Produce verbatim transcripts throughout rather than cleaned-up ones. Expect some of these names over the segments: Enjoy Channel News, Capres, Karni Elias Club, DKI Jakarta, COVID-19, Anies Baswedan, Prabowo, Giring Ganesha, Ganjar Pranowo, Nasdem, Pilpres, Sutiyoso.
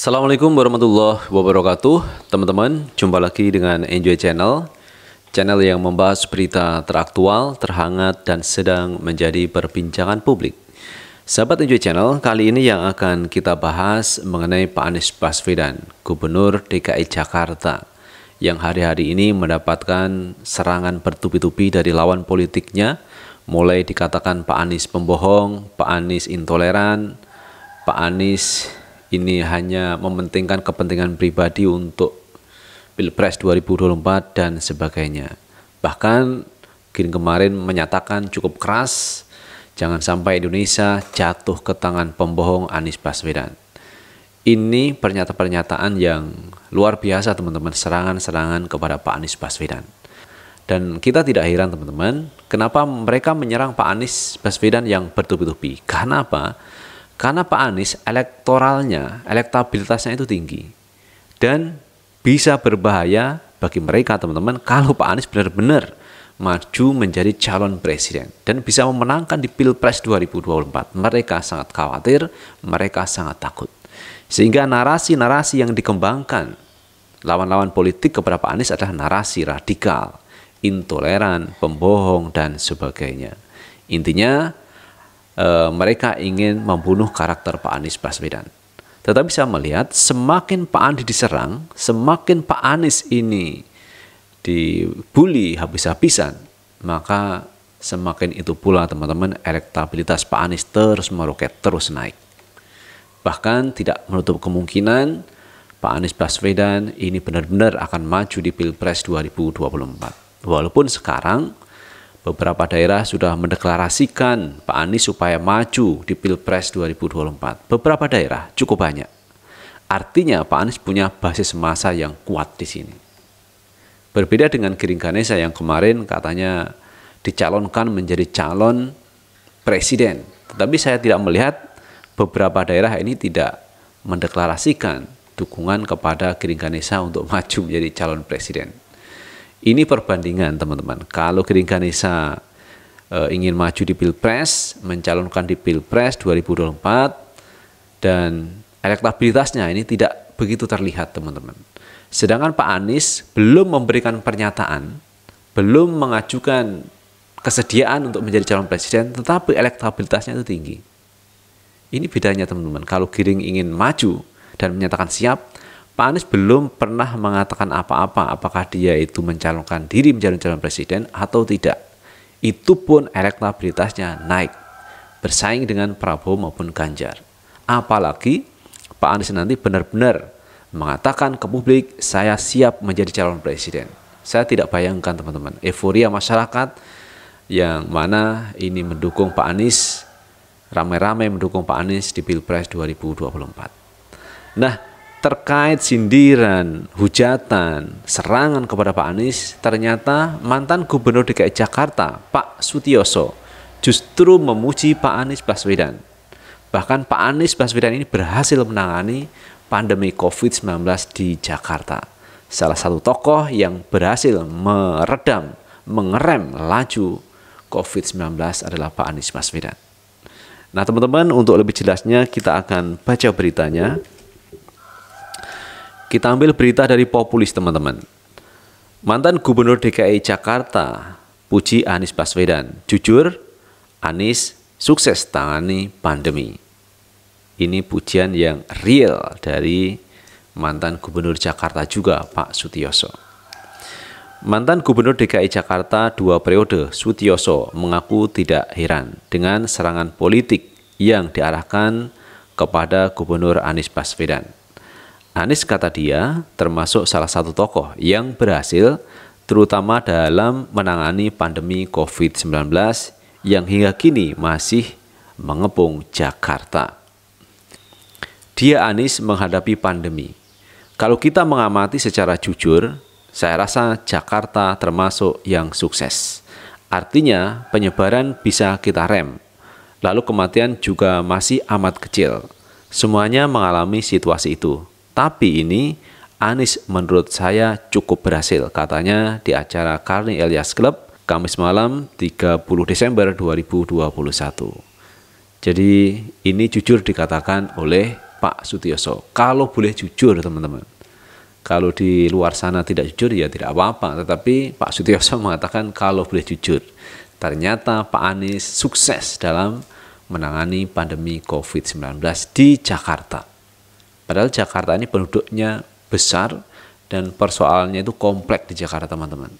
Assalamualaikum warahmatullahi wabarakatuh. Teman-teman, jumpa lagi dengan Enjoy Channel. Channel yang membahas berita teraktual, terhangat, dan sedang menjadi perbincangan publik. Sahabat Enjoy Channel, kali ini yang akan kita bahas mengenai Pak Anies Baswedan, Gubernur D K I Jakarta, yang hari-hari ini mendapatkan serangan bertubi-tubi dari lawan politiknya. Mulai dikatakan Pak Anies pembohong, Pak Anies intoleran, Pak Anies ini hanya mementingkan kepentingan pribadi untuk Pilpres dua ribu dua puluh empat dan sebagainya. Bahkan Giring kemarin menyatakan cukup keras, jangan sampai Indonesia jatuh ke tangan pembohong Anies Baswedan. Ini pernyataan-pernyataan yang luar biasa teman-teman, serangan-serangan kepada Pak Anies Baswedan. Dan kita tidak heran teman-teman, kenapa mereka menyerang Pak Anies Baswedan yang bertubi-tubi. Karena apa? Karena Pak Anies elektoralnya, elektabilitasnya itu tinggi. Dan bisa berbahaya bagi mereka teman-teman kalau Pak Anies benar-benar maju menjadi calon presiden dan bisa memenangkan di Pilpres dua ribu dua puluh empat. Mereka sangat khawatir, mereka sangat takut. Sehingga narasi-narasi yang dikembangkan lawan-lawan politik kepada Pak Anies adalah narasi radikal, intoleran, pembohong, dan sebagainya. Intinya, Uh, mereka ingin membunuh karakter Pak Anies Baswedan. Tetapi saya melihat semakin Pak Anies diserang, semakin Pak Anies ini dibully habis-habisan, maka semakin itu pula teman-teman elektabilitas Pak Anies terus meroket, terus naik. Bahkan tidak menutup kemungkinan Pak Anies Baswedan ini benar-benar akan maju di Pilpres dua ribu dua puluh empat. Walaupun sekarang beberapa daerah sudah mendeklarasikan Pak Anies supaya maju di Pilpres dua ribu dua puluh empat. Beberapa daerah cukup banyak. Artinya Pak Anies punya basis massa yang kuat di sini. Berbeda dengan Giring Ganesha yang kemarin katanya dicalonkan menjadi calon presiden. Tetapi saya tidak melihat beberapa daerah ini tidak mendeklarasikan dukungan kepada Giring Ganesha untuk maju menjadi calon presiden. Ini perbandingan teman-teman, kalau Giring Ganesha e, ingin maju di Pilpres, mencalonkan di Pilpres dua ribu dua puluh empat, dan elektabilitasnya ini tidak begitu terlihat teman-teman. Sedangkan Pak Anies belum memberikan pernyataan, belum mengajukan kesediaan untuk menjadi calon presiden, tetapi elektabilitasnya itu tinggi. Ini bedanya teman-teman, kalau Giring ingin maju dan menyatakan siap, Pak Anies belum pernah mengatakan apa-apa apakah dia itu mencalonkan diri menjadi calon presiden atau tidak. Itu pun elektabilitasnya naik, bersaing dengan Prabowo maupun Ganjar. Apalagi Pak Anies nanti benar-benar mengatakan ke publik, saya siap menjadi calon presiden. Saya tidak bayangkan teman-teman, euforia masyarakat yang mana ini mendukung Pak Anies, ramai-ramai mendukung Pak Anies di Pilpres dua ribu dua puluh empat. Nah, terkait sindiran, hujatan, serangan kepada Pak Anies, ternyata mantan Gubernur D K I Jakarta, Pak Sutiyoso, justru memuji Pak Anies Baswedan. Bahkan Pak Anies Baswedan ini berhasil menangani pandemi COVID sembilan belas di Jakarta. Salah satu tokoh yang berhasil meredam, mengerem laju COVID sembilan belas adalah Pak Anies Baswedan. Nah teman-teman, untuk lebih jelasnya kita akan baca beritanya. Kita ambil berita dari Populis teman-teman. Mantan Gubernur D K I Jakarta puji Anies Baswedan. Jujur, Anies sukses tangani pandemi. Ini pujian yang real dari mantan Gubernur Jakarta juga, Pak Sutiyoso. Mantan Gubernur D K I Jakarta dua periode, Sutiyoso mengaku tidak heran dengan serangan politik yang diarahkan kepada Gubernur Anies Baswedan. Anies kata dia termasuk salah satu tokoh yang berhasil terutama dalam menangani pandemi COVID sembilan belas yang hingga kini masih mengepung Jakarta. Dia Anies menghadapi pandemi. Kalau kita mengamati secara jujur, saya rasa Jakarta termasuk yang sukses. Artinya penyebaran bisa kita rem, lalu kematian juga masih amat kecil. Semuanya mengalami situasi itu. Tapi ini Anies menurut saya cukup berhasil, katanya di acara Karni Elias Club Kamis malam tiga puluh Desember dua ribu dua puluh satu. Jadi ini jujur dikatakan oleh Pak Sutiyoso. Kalau boleh jujur teman-teman, kalau di luar sana tidak jujur ya tidak apa-apa, tetapi Pak Sutiyoso mengatakan kalau boleh jujur. Ternyata Pak Anies sukses dalam menangani pandemi covid sembilan belas di Jakarta. Padahal Jakarta ini penduduknya besar dan persoalannya itu kompleks di Jakarta teman-teman.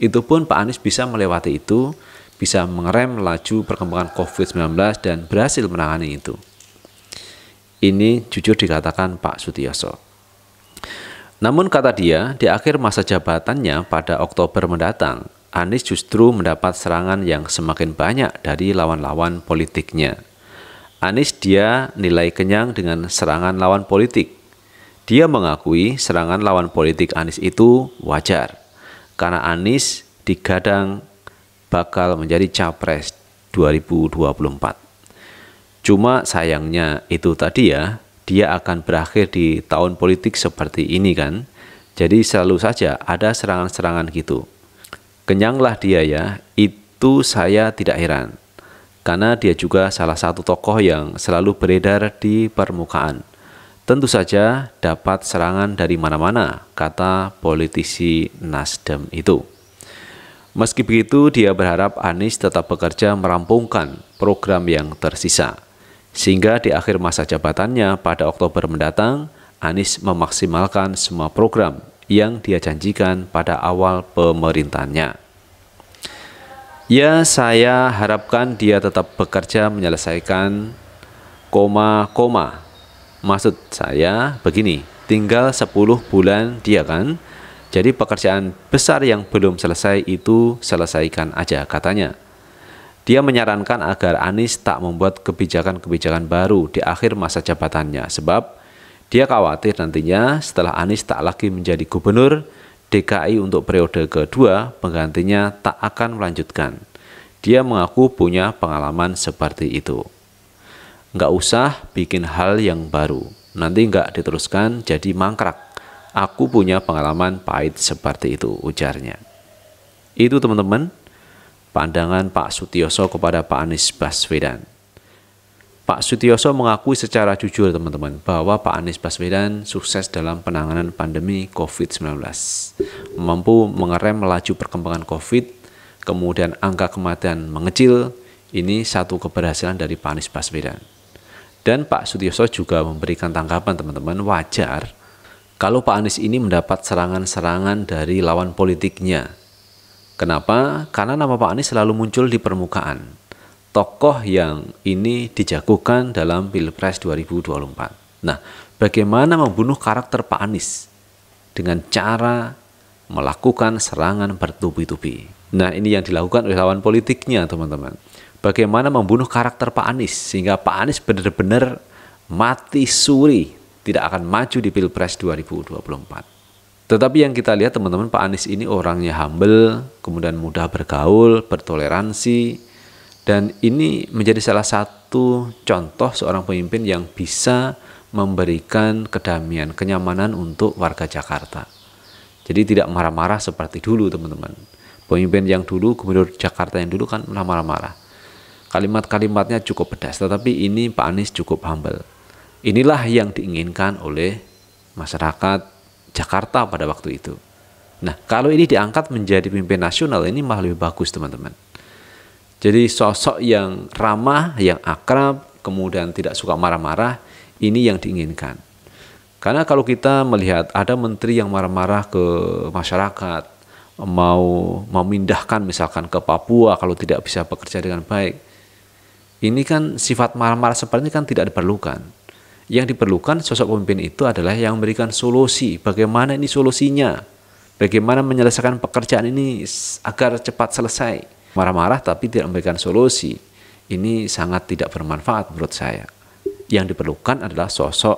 Itu pun Pak Anies bisa melewati itu, bisa mengerem laju perkembangan covid sembilan belas dan berhasil menangani itu. Ini jujur dikatakan Pak Sutiyoso. Namun kata dia, di akhir masa jabatannya pada Oktober mendatang, Anies justru mendapat serangan yang semakin banyak dari lawan-lawan politiknya. Anies dia nilai kenyang dengan serangan lawan politik. Dia mengakui serangan lawan politik Anies itu wajar, karena Anies digadang bakal menjadi capres dua ribu dua puluh empat. Cuma sayangnya itu tadi ya, dia akan berakhir di tahun politik seperti ini kan. Jadi selalu saja ada serangan-serangan gitu. Kenyanglah dia ya, itu saya tidak heran. Karena dia juga salah satu tokoh yang selalu beredar di permukaan. Tentu saja dapat serangan dari mana-mana, kata politisi Nasdem itu. Meski begitu, dia berharap Anies tetap bekerja merampungkan program yang tersisa. Sehingga di akhir masa jabatannya pada Oktober mendatang, Anies memaksimalkan semua program yang dia janjikan pada awal pemerintahannya. Ya, saya harapkan dia tetap bekerja menyelesaikan koma koma. Maksud saya begini, tinggal sepuluh bulan dia kan. Jadi pekerjaan besar yang belum selesai itu selesaikan aja katanya. Dia menyarankan agar Anies tak membuat kebijakan-kebijakan baru di akhir masa jabatannya. Sebab dia khawatir nantinya setelah Anies tak lagi menjadi gubernur D K I untuk periode kedua, penggantinya tak akan melanjutkan. Dia mengaku punya pengalaman seperti itu. Nggak usah bikin hal yang baru, nanti nggak diteruskan jadi mangkrak. Aku punya pengalaman pahit seperti itu, ujarnya. Itu teman-teman, pandangan Pak Sutiyoso kepada Pak Anies Baswedan. Pak Sutiyoso mengakui secara jujur teman-teman bahwa Pak Anies Baswedan sukses dalam penanganan pandemi covid sembilan belas. Mampu mengerem laju perkembangan COVID, kemudian angka kematian mengecil. Ini satu keberhasilan dari Pak Anies Baswedan. Dan Pak Sutiyoso juga memberikan tanggapan teman-teman, wajar kalau Pak Anies ini mendapat serangan-serangan dari lawan politiknya. Kenapa? Karena nama Pak Anies selalu muncul di permukaan. Tokoh yang ini dijagokan dalam Pilpres dua ribu dua puluh empat. Nah, bagaimana membunuh karakter Pak Anies? Dengan cara melakukan serangan bertubi-tubi. Nah, ini yang dilakukan oleh lawan politiknya, teman-teman. Bagaimana membunuh karakter Pak Anies? Sehingga Pak Anies benar-benar mati suri, tidak akan maju di Pilpres dua ribu dua puluh empat. Tetapi yang kita lihat, teman-teman, Pak Anies ini orangnya humble, kemudian mudah bergaul, bertoleransi, dan ini menjadi salah satu contoh seorang pemimpin yang bisa memberikan kedamaian, kenyamanan untuk warga Jakarta. Jadi tidak marah-marah seperti dulu teman-teman. Pemimpin yang dulu, gubernur Jakarta yang dulu kan marah-marah. Kalimat-kalimatnya cukup pedas, tetapi ini Pak Anies cukup humble. Inilah yang diinginkan oleh masyarakat Jakarta pada waktu itu. Nah, kalau ini diangkat menjadi pemimpin nasional, ini malah lebih bagus teman-teman. Jadi sosok yang ramah, yang akrab, kemudian tidak suka marah-marah, ini yang diinginkan. Karena kalau kita melihat ada menteri yang marah-marah ke masyarakat, mau memindahkan misalkan ke Papua kalau tidak bisa bekerja dengan baik, ini kan sifat marah-marah seperti ini kan tidak diperlukan. Yang diperlukan sosok pemimpin itu adalah yang memberikan solusi. Bagaimana ini solusinya? Bagaimana menyelesaikan pekerjaan ini agar cepat selesai? Marah-marah tapi tidak memberikan solusi, ini sangat tidak bermanfaat menurut saya. Yang diperlukan adalah sosok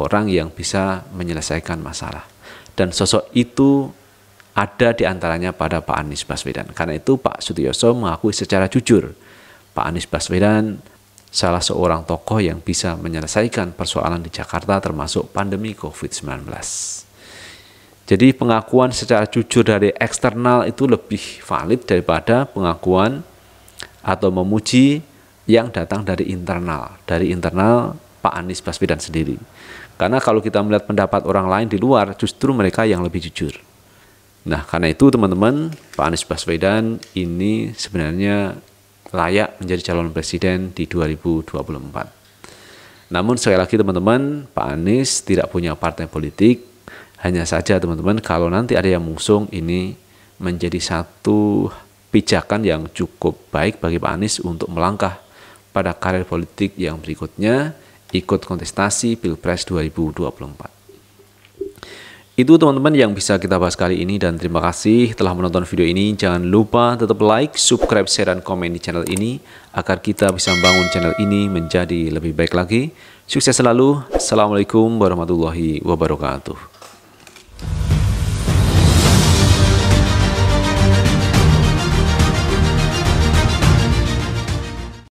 orang yang bisa menyelesaikan masalah. Dan sosok itu ada di antaranya pada Pak Anies Baswedan. Karena itu Pak Sutiyoso mengakui secara jujur, Pak Anies Baswedan salah seorang tokoh yang bisa menyelesaikan persoalan di Jakarta termasuk pandemi covid sembilan belas. Jadi pengakuan secara jujur dari eksternal itu lebih valid daripada pengakuan atau memuji yang datang dari internal. Dari internal Pak Anies Baswedan sendiri. Karena kalau kita melihat pendapat orang lain di luar, justru mereka yang lebih jujur. Nah, karena itu teman-teman, Pak Anies Baswedan ini sebenarnya layak menjadi calon presiden di dua ribu dua puluh empat. Namun sekali lagi teman-teman, Pak Anies tidak punya partai politik. Hanya saja teman-teman, kalau nanti ada yang mengusung, ini menjadi satu pijakan yang cukup baik bagi Pak Anies untuk melangkah pada karir politik yang berikutnya, ikut kontestasi Pilpres dua ribu dua puluh empat. Itu teman-teman yang bisa kita bahas kali ini, dan terima kasih telah menonton video ini. Jangan lupa tetap like, subscribe, share, dan komen di channel ini agar kita bisa membangun channel ini menjadi lebih baik lagi. Sukses selalu. Assalamualaikum warahmatullahi wabarakatuh.